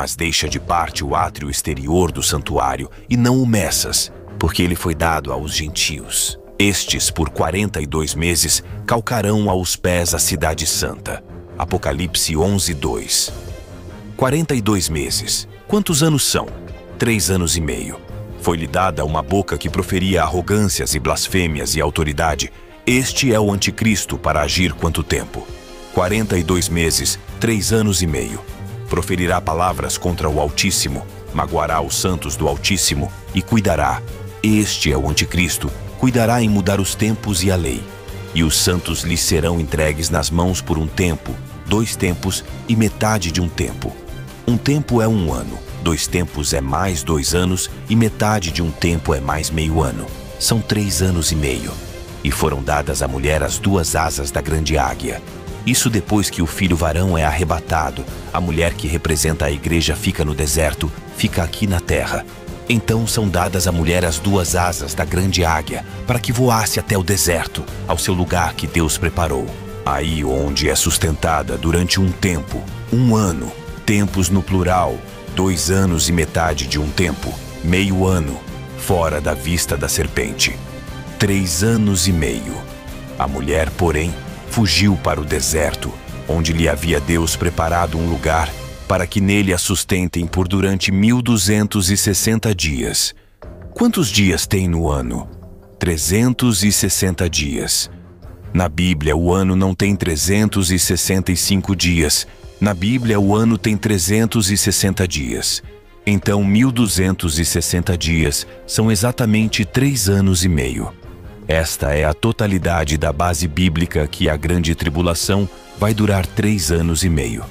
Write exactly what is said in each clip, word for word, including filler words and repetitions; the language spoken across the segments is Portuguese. mas deixa de parte o átrio exterior do santuário e não o messas, porque ele foi dado aos gentios. Estes, por quarenta e dois meses, calcarão aos pés a cidade santa. Apocalipse onze, dois. quarenta e dois meses. Quantos anos são? Três anos e meio. Foi-lhe dada uma boca que proferia arrogâncias e blasfêmias e autoridade. Este é o anticristo para agir quanto tempo? quarenta e dois meses, três anos e meio. Proferirá palavras contra o Altíssimo, magoará os santos do Altíssimo e cuidará. Este é o anticristo, cuidará em mudar os tempos e a lei. E os santos lhe serão entregues nas mãos por um tempo, dois tempos e metade de um tempo. Um tempo é um ano, dois tempos é mais dois anos e metade de um tempo é mais meio ano. São três anos e meio. E foram dadas à mulher as duas asas da grande águia. Isso depois que o filho varão é arrebatado, a mulher que representa a igreja fica no deserto, fica aqui na terra. Então são dadas à mulher as duas asas da grande águia, para que voasse até o deserto, ao seu lugar que Deus preparou. Aí onde é sustentada durante um tempo, um ano, tempos no plural, dois anos e metade de um tempo, meio ano, fora da vista da serpente. Três anos e meio. A mulher, porém, fugiu para o deserto, onde lhe havia Deus preparado um lugar para que nele a sustentem por durante mil duzentos e sessenta dias. Quantos dias tem no ano? trezentos e sessenta dias. Na Bíblia, o ano não tem trezentos e sessenta e cinco dias. Na Bíblia, o ano tem trezentos e sessenta dias. Então, mil duzentos e sessenta dias são exatamente três anos e meio. Esta é a totalidade da base bíblica que a grande tribulação vai durar três anos e meio.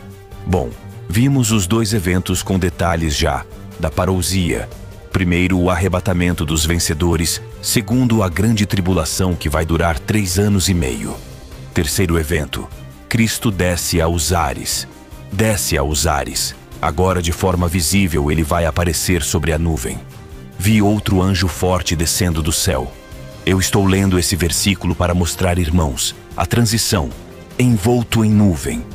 Bom, vimos os dois eventos com detalhes já, da parousia. Primeiro, o arrebatamento dos vencedores. Segundo, a grande tribulação que vai durar três anos e meio. Terceiro evento, Cristo desce aos ares. Desce aos ares. Agora, de forma visível, ele vai aparecer sobre a nuvem. Vi outro anjo forte descendo do céu. Eu estou lendo esse versículo para mostrar, irmãos, a transição, envolto em nuvem.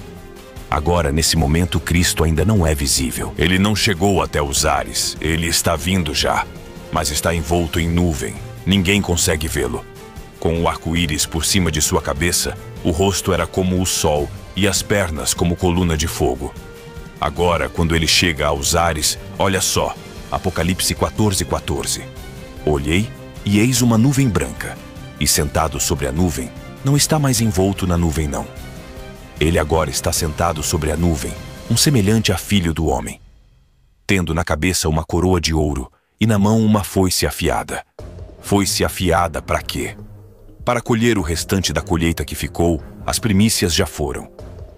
Agora, nesse momento, Cristo ainda não é visível. Ele não chegou até os ares, ele está vindo já, mas está envolto em nuvem. Ninguém consegue vê-lo. Com o arco-íris por cima de sua cabeça, o rosto era como o sol e as pernas como coluna de fogo. Agora, quando ele chega aos ares, olha só, Apocalipse quatorze, quatorze. Olhei e eis uma nuvem branca, e sentado sobre a nuvem, não está mais envolto na nuvem não. Ele agora está sentado sobre a nuvem, um semelhante a filho do homem, tendo na cabeça uma coroa de ouro e na mão uma foice afiada. Foice afiada para quê? Para colher o restante da colheita que ficou, as primícias já foram.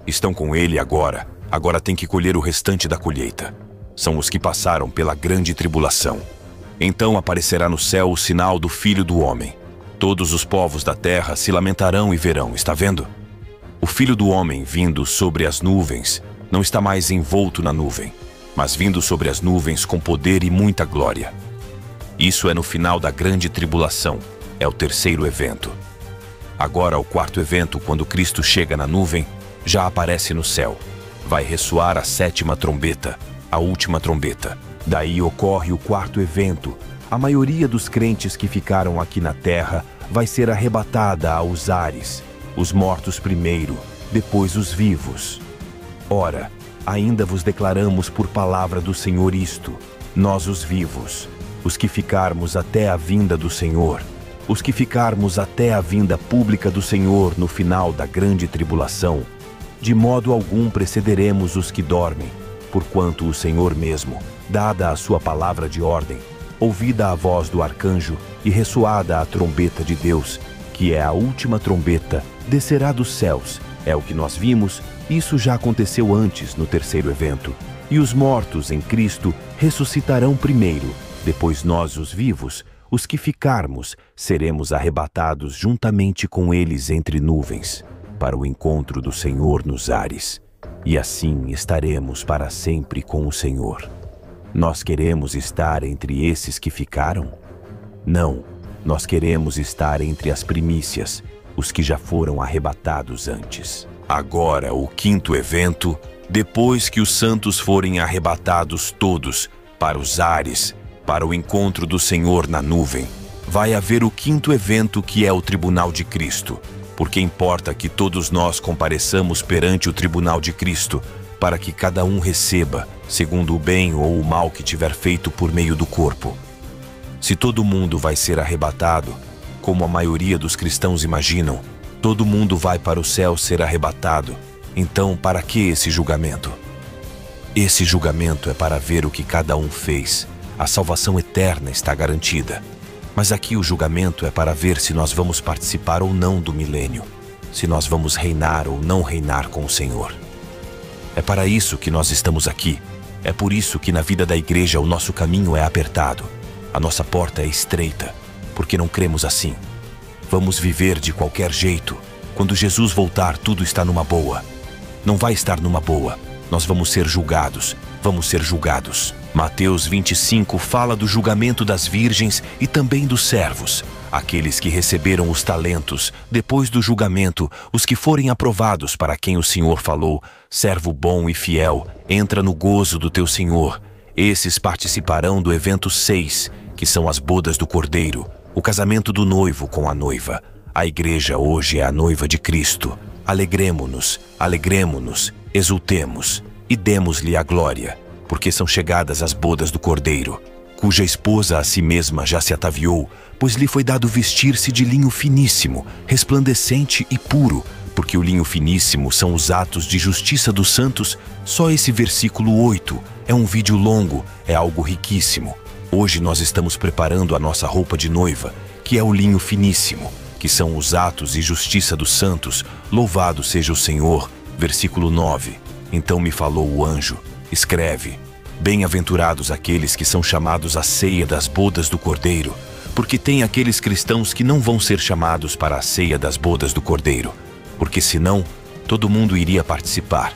Estão com ele agora, agora tem que colher o restante da colheita. São os que passaram pela grande tribulação. Então aparecerá no céu o sinal do Filho do Homem. Todos os povos da terra se lamentarão e verão, está vendo? O Filho do Homem vindo sobre as nuvens não está mais envolto na nuvem, mas vindo sobre as nuvens com poder e muita glória. Isso é no final da grande tribulação, é o terceiro evento. Agora o quarto evento, quando Cristo chega na nuvem, já aparece no céu. Vai ressoar a sétima trombeta, a última trombeta. Daí ocorre o quarto evento. A maioria dos crentes que ficaram aqui na terra vai ser arrebatada aos ares, os mortos primeiro, depois os vivos. Ora, ainda vos declaramos por palavra do Senhor isto, nós os vivos, os que ficarmos até a vinda do Senhor, os que ficarmos até a vinda pública do Senhor no final da grande tribulação, de modo algum precederemos os que dormem, porquanto o Senhor mesmo, dada a sua palavra de ordem, ouvida a voz do arcanjo e ressoada a trombeta de Deus, que é a última trombeta, descerá dos céus, é o que nós vimos, isso já aconteceu antes no terceiro evento. E os mortos em Cristo ressuscitarão primeiro, depois nós os vivos, os que ficarmos, seremos arrebatados juntamente com eles entre nuvens, para o encontro do Senhor nos ares. E assim estaremos para sempre com o Senhor. Nós queremos estar entre esses que ficaram? Não, nós queremos estar entre as primícias, os que já foram arrebatados antes. Agora, o quinto evento depois que os santos forem arrebatados todos para os ares, para o encontro do Senhor na nuvem, vai haver o quinto evento, que é o tribunal de Cristo, porque importa que todos nós compareçamos perante o tribunal de Cristo, para que cada um receba, segundo o bem ou o mal que tiver feito por meio do corpo. Se todo mundo vai ser arrebatado, como a maioria dos cristãos imaginam, todo mundo vai para o céu ser arrebatado, então para que esse julgamento? Esse julgamento é para ver o que cada um fez. A salvação eterna está garantida. Mas aqui o julgamento é para ver se nós vamos participar ou não do milênio, se nós vamos reinar ou não reinar com o Senhor. É para isso que nós estamos aqui. É por isso que na vida da igreja o nosso caminho é apertado. A nossa porta é estreita, porque não cremos assim. Vamos viver de qualquer jeito. Quando Jesus voltar, tudo está numa boa. Não vai estar numa boa. Nós vamos ser julgados. Vamos ser julgados. Mateus vinte e cinco fala do julgamento das virgens e também dos servos. Aqueles que receberam os talentos, depois do julgamento, os que forem aprovados, para quem o Senhor falou, servo bom e fiel, entra no gozo do teu Senhor. Esses participarão do evento seis, que são as bodas do Cordeiro, o casamento do noivo com a noiva. A igreja hoje é a noiva de Cristo. Alegremo-nos, alegremo-nos, exultemos e demos-lhe a glória, porque são chegadas as bodas do Cordeiro, cuja esposa a si mesma já se ataviou, pois lhe foi dado vestir-se de linho finíssimo, resplandecente e puro, porque o linho finíssimo são os atos de justiça dos santos. Só esse versículo oito é um vídeo longo, é algo riquíssimo. Hoje nós estamos preparando a nossa roupa de noiva, que é o linho finíssimo, que são os atos e justiça dos santos. Louvado seja o Senhor. Versículo nove. Então me falou o anjo, escreve: bem-aventurados aqueles que são chamados à ceia das bodas do Cordeiro, porque tem aqueles cristãos que não vão ser chamados para a ceia das bodas do Cordeiro, porque senão todo mundo iria participar.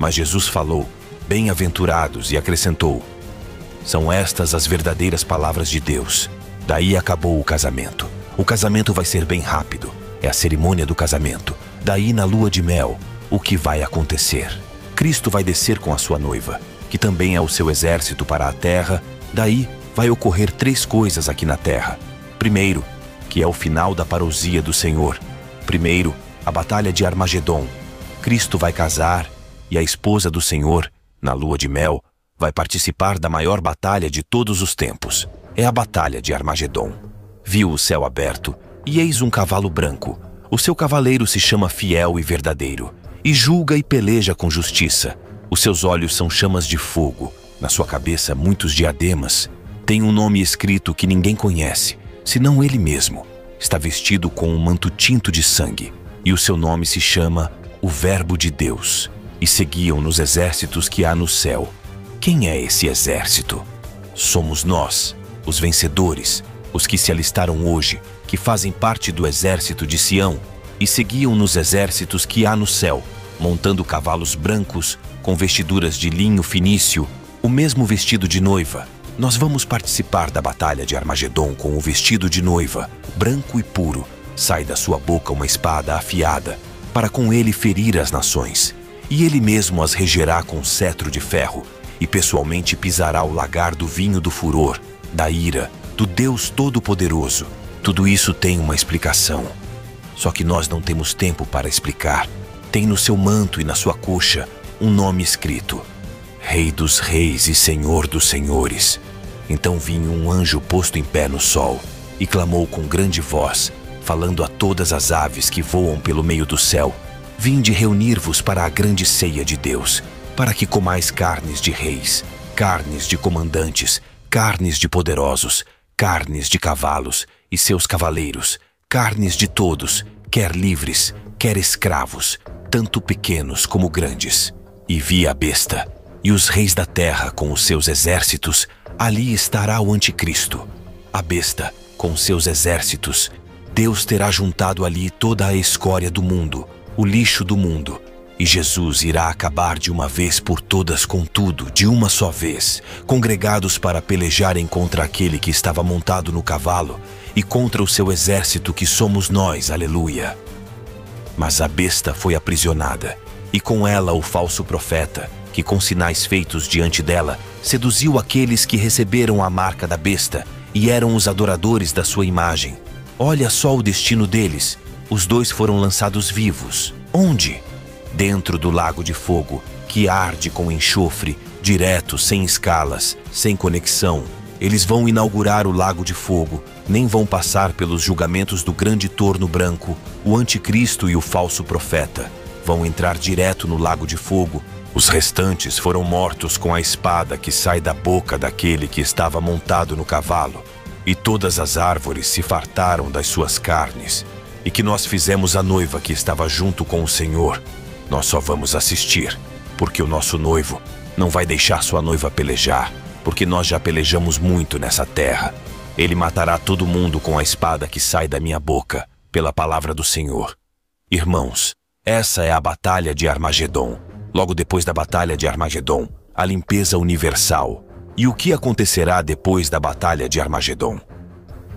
Mas Jesus falou: bem-aventurados, e acrescentou: são estas as verdadeiras palavras de Deus. Daí acabou o casamento. O casamento vai ser bem rápido. É a cerimônia do casamento. Daí, na lua de mel, o que vai acontecer? Cristo vai descer com a sua noiva, que também é o seu exército, para a terra. Daí vai ocorrer três coisas aqui na terra. Primeiro, que é o final da parousia do Senhor. Primeiro, a batalha de Armagedom. Cristo vai casar e a esposa do Senhor, na lua de mel, vai participar da maior batalha de todos os tempos. É a batalha de Armagedom. Viu o céu aberto e eis um cavalo branco. O seu cavaleiro se chama Fiel e Verdadeiro, e julga e peleja com justiça. Os seus olhos são chamas de fogo, na sua cabeça muitos diademas. Tem um nome escrito que ninguém conhece, senão ele mesmo. Está vestido com um manto tinto de sangue, e o seu nome se chama o Verbo de Deus. E seguiam nos exércitos que há no céu. Quem é esse exército? Somos nós, os vencedores, os que se alistaram hoje, que fazem parte do exército de Sião. E seguiam nos exércitos que há no céu, montando cavalos brancos, com vestiduras de linho finício, o mesmo vestido de noiva. Nós vamos participar da batalha de Armagedom com o vestido de noiva, branco e puro. Sai da sua boca uma espada afiada, para com ele ferir as nações. E ele mesmo as regerá com cetro de ferro, e pessoalmente pisará o lagar do vinho do furor, da ira, do Deus Todo-Poderoso. Tudo isso tem uma explicação. Só que nós não temos tempo para explicar. Tem no seu manto e na sua coxa um nome escrito: Rei dos Reis e Senhor dos Senhores. Então vinha um anjo posto em pé no sol e clamou com grande voz, falando a todas as aves que voam pelo meio do céu: vinde reunir-vos para a grande ceia de Deus, para que comais carnes de reis, carnes de comandantes, carnes de poderosos, carnes de cavalos e seus cavaleiros, carnes de todos, quer livres, quer escravos, tanto pequenos como grandes. E vi a besta, e os reis da terra com os seus exércitos. Ali estará o anticristo. A besta, com seus exércitos, Deus terá juntado ali toda a escória do mundo, o lixo do mundo. E Jesus irá acabar de uma vez por todas com tudo, de uma só vez, congregados para pelejarem contra aquele que estava montado no cavalo e contra o seu exército, que somos nós. Aleluia! Mas a besta foi aprisionada, e com ela o falso profeta, que com sinais feitos diante dela, seduziu aqueles que receberam a marca da besta e eram os adoradores da sua imagem. Olha só o destino deles. Os dois foram lançados vivos. Onde? Dentro do lago de fogo, que arde com enxofre, direto, sem escalas, sem conexão. Eles vão inaugurar o lago de fogo, nem vão passar pelos julgamentos do grande torno branco, o anticristo e o falso profeta. Vão entrar direto no lago de fogo. Os restantes foram mortos com a espada que sai da boca daquele que estava montado no cavalo, e todas as árvores se fartaram das suas carnes, e que nós fizemos a noiva que estava junto com o Senhor. Nós só vamos assistir, porque o nosso noivo não vai deixar sua noiva pelejar, porque nós já pelejamos muito nessa terra. Ele matará todo mundo com a espada que sai da minha boca, pela palavra do Senhor. Irmãos, essa é a batalha de Armagedom. Logo depois da batalha de Armagedom, a limpeza universal. E o que acontecerá depois da batalha de Armagedom?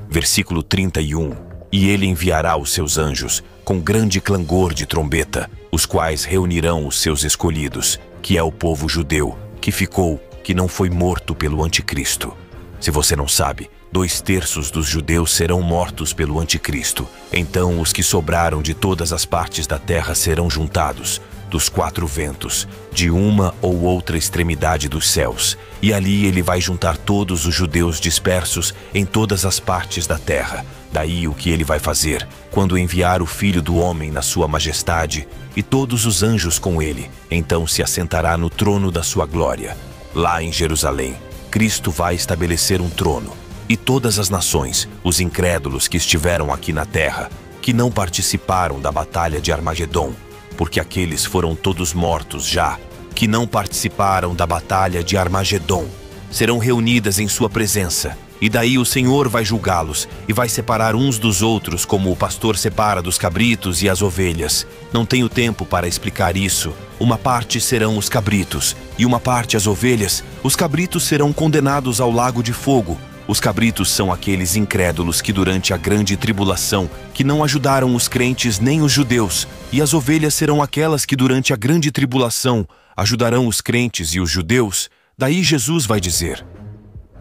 Versículo trinta e um. E ele enviará os seus anjos, com grande clangor de trombeta, os quais reunirão os seus escolhidos, que é o povo judeu, que ficou, que não foi morto pelo anticristo. Se você não sabe, dois terços dos judeus serão mortos pelo anticristo. Então os que sobraram de todas as partes da terra serão juntados, dos quatro ventos, de uma ou outra extremidade dos céus. E ali ele vai juntar todos os judeus dispersos em todas as partes da terra. Daí o que ele vai fazer, quando enviar o Filho do Homem na sua majestade, e todos os anjos com ele, então se assentará no trono da sua glória. Lá em Jerusalém, Cristo vai estabelecer um trono, e todas as nações, os incrédulos que estiveram aqui na terra, que não participaram da batalha de Armagedom, porque aqueles foram todos mortos já, que não participaram da batalha de Armagedom, serão reunidas em sua presença, e daí o Senhor vai julgá-los e vai separar uns dos outros como o pastor separa dos cabritos e as ovelhas. Não tenho tempo para explicar isso. Uma parte serão os cabritos e uma parte as ovelhas. Os cabritos serão condenados ao lago de fogo. Os cabritos são aqueles incrédulos que durante a grande tribulação que não ajudaram os crentes nem os judeus. E as ovelhas serão aquelas que durante a grande tribulação ajudarão os crentes e os judeus. Daí Jesus vai dizer: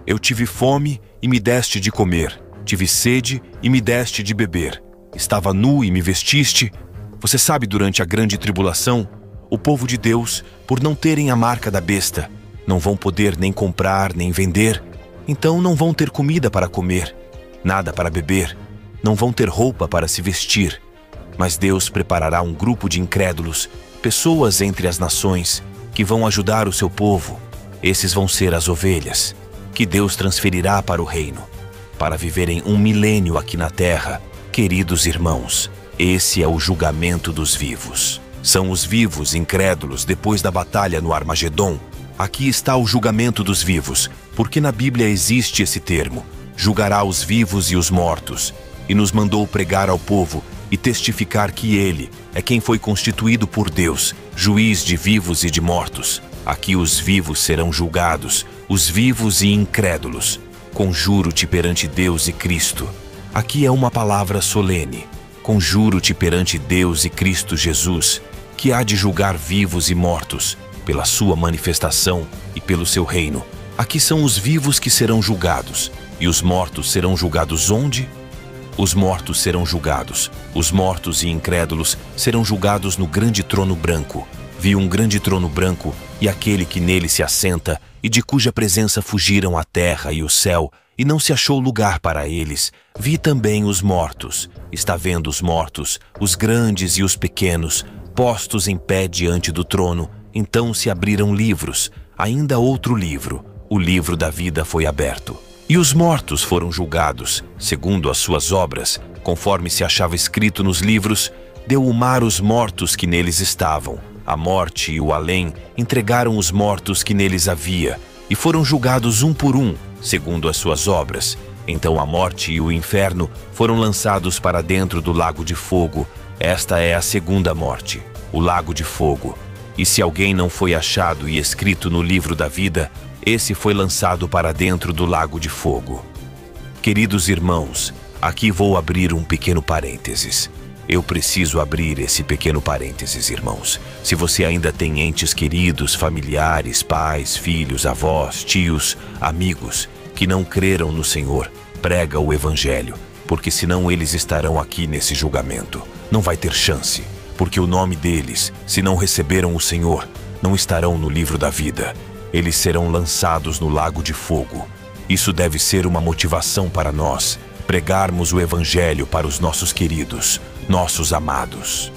eu tive fome e me deste de comer, tive sede e me deste de beber, estava nu e me vestiste. Você sabe, durante a grande tribulação, o povo de Deus, por não terem a marca da besta, não vão poder nem comprar nem vender, então não vão ter comida para comer, nada para beber, não vão ter roupa para se vestir. Mas Deus preparará um grupo de incrédulos, pessoas entre as nações, que vão ajudar o seu povo. Esses vão ser as ovelhas, que Deus transferirá para o reino, para viverem um milênio aqui na terra. Queridos irmãos, esse é o julgamento dos vivos. São os vivos incrédulos depois da batalha no Armagedom. Aqui está o julgamento dos vivos, porque na Bíblia existe esse termo: julgará os vivos e os mortos, e nos mandou pregar ao povo e testificar que ele é quem foi constituído por Deus, juiz de vivos e de mortos. Aqui os vivos serão julgados, os vivos e incrédulos. Conjuro-te perante Deus e Cristo. Aqui é uma palavra solene. Conjuro-te perante Deus e Cristo Jesus, que há de julgar vivos e mortos, pela sua manifestação e pelo seu reino. Aqui são os vivos que serão julgados, e os mortos serão julgados onde? Os mortos serão julgados. Os mortos e incrédulos serão julgados no grande trono branco. Vi um grande trono branco e aquele que nele se assenta, e de cuja presença fugiram a terra e o céu, e não se achou lugar para eles. Vi também os mortos. Está vendo os mortos, os grandes e os pequenos, postos em pé diante do trono. Então se abriram livros, ainda outro livro, o livro da vida foi aberto. E os mortos foram julgados, segundo as suas obras, conforme se achava escrito nos livros. Deu o mar os mortos que neles estavam. A morte e o além entregaram os mortos que neles havia, e foram julgados um por um, segundo as suas obras. Então a morte e o inferno foram lançados para dentro do lago de fogo. Esta é a segunda morte, o lago de fogo. E se alguém não foi achado e escrito no livro da vida, esse foi lançado para dentro do lago de fogo. Queridos irmãos, aqui vou abrir um pequeno parênteses. Eu preciso abrir esse pequeno parênteses, irmãos. Se você ainda tem entes queridos, familiares, pais, filhos, avós, tios, amigos que não creram no Senhor, prega o Evangelho, porque senão eles estarão aqui nesse julgamento. Não vai ter chance, porque o nome deles, se não receberam o Senhor, não estarão no livro da vida. Eles serão lançados no lago de fogo. Isso deve ser uma motivação para nós, pregarmos o Evangelho para os nossos queridos, nossos amados.